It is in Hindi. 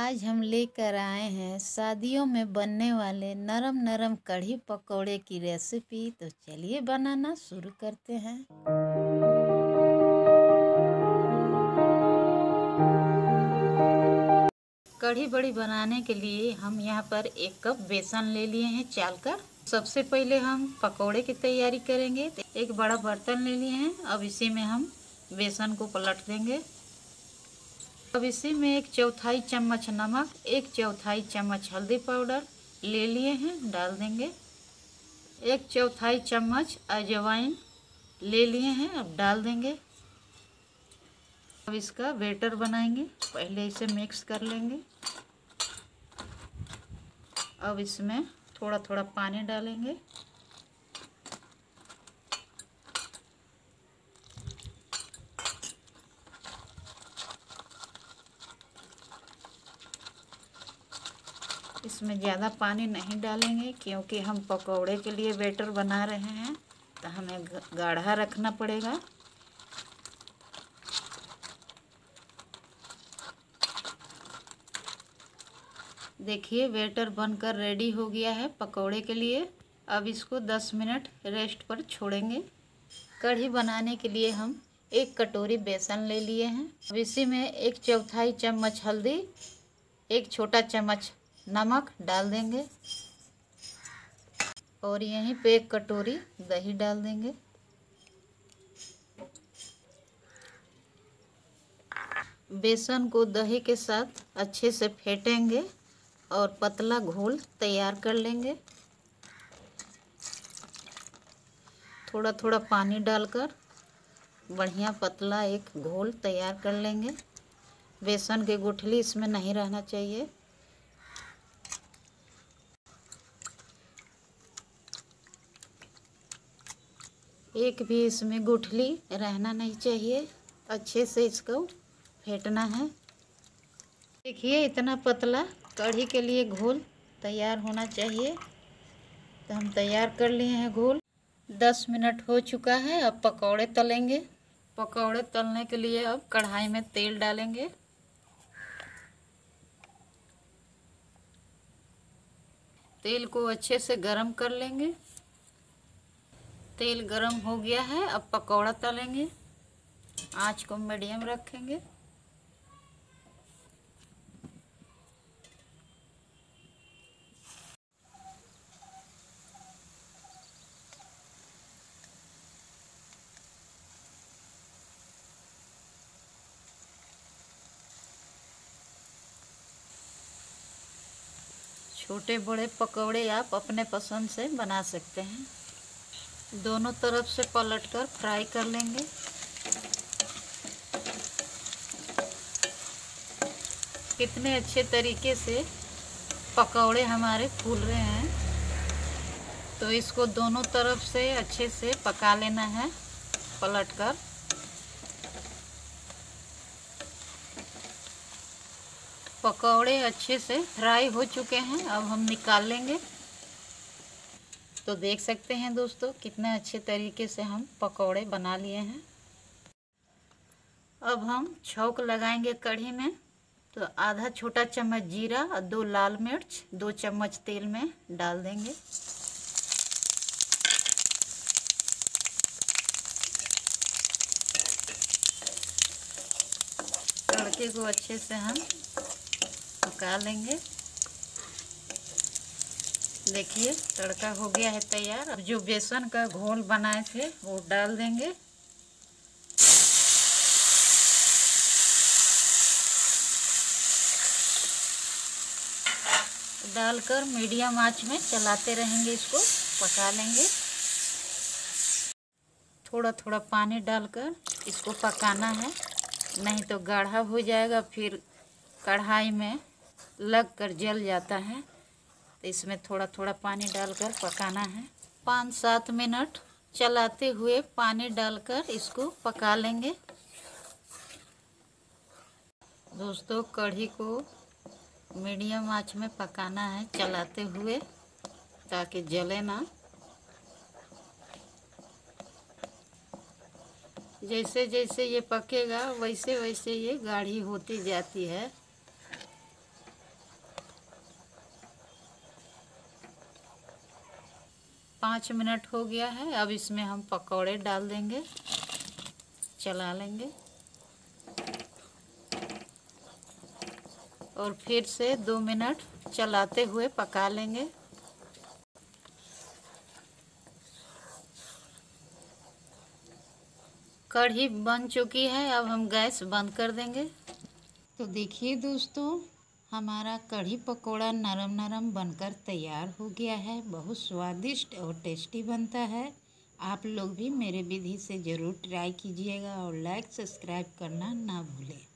आज हम लेकर आए हैं शादियों में बनने वाले नरम नरम कढ़ी पकौड़े की रेसिपी। तो चलिए बनाना शुरू करते हैं। कढ़ी बड़ी बनाने के लिए हम यहाँ पर 1 कप बेसन ले लिए हैं चाल कर। सबसे पहले हम पकौड़े की तैयारी करेंगे। एक बड़ा बर्तन ले लिए हैं। अब इसी में हम बेसन को पलट देंगे। अब इसी में 1/4 चम्मच नमक, 1/4 चम्मच हल्दी पाउडर ले लिए हैं, डाल देंगे। 1/4 चम्मच अजवाइन ले लिए हैं, अब डाल देंगे। अब इसका बैटर बनाएंगे। पहले इसे मिक्स कर लेंगे। अब इसमें थोड़ा थोड़ा पानी डालेंगे। इसमें ज़्यादा पानी नहीं डालेंगे क्योंकि हम पकौड़े के लिए बैटर बना रहे हैं तो हमें गाढ़ा रखना पड़ेगा। देखिए बैटर बनकर रेडी हो गया है पकौड़े के लिए। अब इसको 10 मिनट रेस्ट पर छोड़ेंगे। कढ़ी बनाने के लिए हम 1 कटोरी बेसन ले लिए हैं। अब इसी में 1/4 चम्मच हल्दी, 1 छोटा चम्मच नमक डाल देंगे और यहीं पे 1 कटोरी दही डाल देंगे। बेसन को दही के साथ अच्छे से फेंटेंगे और पतला घोल तैयार कर लेंगे। थोड़ा थोड़ा पानी डालकर बढ़िया पतला एक घोल तैयार कर लेंगे। बेसन की गुठली इसमें नहीं रहना चाहिए। एक भी इसमें गुठली रहना नहीं चाहिए। अच्छे से इसको फेंटना है। देखिए इतना पतला कढ़ी के लिए घोल तैयार होना चाहिए। तो हम तैयार कर लिए हैं घोल। 10 मिनट हो चुका है। अब पकौड़े तलेंगे। पकौड़े तलने के लिए अब कढ़ाई में तेल डालेंगे। तेल को अच्छे से गरम कर लेंगे। तेल गरम हो गया है। अब पकौड़ा तलेंगे। आंच को मीडियम रखेंगे। छोटे बड़े पकौड़े आप अपने पसंद से बना सकते हैं। दोनों तरफ से पलटकर फ्राई कर लेंगे। कितने अच्छे तरीके से पकौड़े हमारे फूल रहे हैं। तो इसको दोनों तरफ से अच्छे से पका लेना है पलटकर। पकौड़े अच्छे से फ्राई हो चुके हैं। अब हम निकाल लेंगे। तो देख सकते हैं दोस्तों कितने अच्छे तरीके से हम पकौड़े बना लिए हैं। अब हम छौंक लगाएंगे कढ़ी में। तो आधा छोटा चम्मच जीरा और 2 लाल मिर्च 2 चम्मच तेल में डाल देंगे। तड़के को अच्छे से हम पका लेंगे। देखिए तड़का हो गया है तैयार। अब जो बेसन का घोल बनाए थे वो डाल देंगे। डालकर मीडियम आंच में चलाते रहेंगे। इसको पका लेंगे। थोड़ा थोड़ा पानी डालकर इसको पकाना है, नहीं तो गाढ़ा हो जाएगा, फिर कढ़ाई में लगकर जल जाता है। इसमें थोड़ा थोड़ा पानी डालकर पकाना है। 5-7 मिनट चलाते हुए पानी डालकर इसको पका लेंगे। दोस्तों कढ़ी को मीडियम आंच में पकाना है चलाते हुए ताकि जले ना। जैसे जैसे ये पकेगा वैसे वैसे ये गाढ़ी होती जाती है। 5 मिनट हो गया है। अब इसमें हम पकौड़े डाल देंगे, चला लेंगे और फिर से 2 मिनट चलाते हुए पका लेंगे। कढ़ी बन चुकी है, अब हम गैस बंद कर देंगे। तो देखिए दोस्तों, हमारा कढ़ी पकोड़ा नरम नरम बनकर तैयार हो गया है। बहुत स्वादिष्ट और टेस्टी बनता है। आप लोग भी मेरे विधि से ज़रूर ट्राई कीजिएगा और लाइक सब्सक्राइब करना ना भूलें।